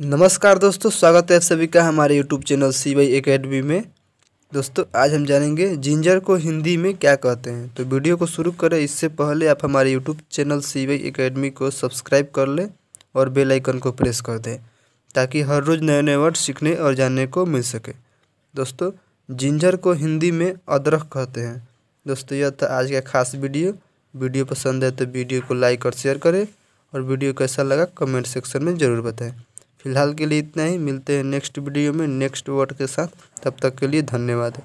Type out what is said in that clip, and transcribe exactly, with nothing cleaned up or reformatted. नमस्कार दोस्तों, स्वागत है आप सभी का हमारे YouTube channel C Y academy में। दोस्तों आज हम जानेंगे जिंजर को हिंदी में क्या कहते हैं। तो वीडियो को शुरू करें इससे पहले आप हमारे YouTube channel C Y academy को सब्सक्राइब कर लें और बेल आइकन को प्रेस कर दें ताकि हर रोज़ नए नए वर्ड सीखने और जानने को मिल सके। दोस्तों जिंजर को हिंदी में अदरक कहते हैं। दोस्तों यह था आज का खास वीडियो। वीडियो पसंद है तो वीडियो को लाइक और शेयर करें और वीडियो कैसा लगा कमेंट सेक्शन में ज़रूर बताएँ। फिलहाल के लिए इतना ही, मिलते हैं नेक्स्ट वीडियो में नेक्स्ट वर्ड के साथ। तब तक के लिए धन्यवाद।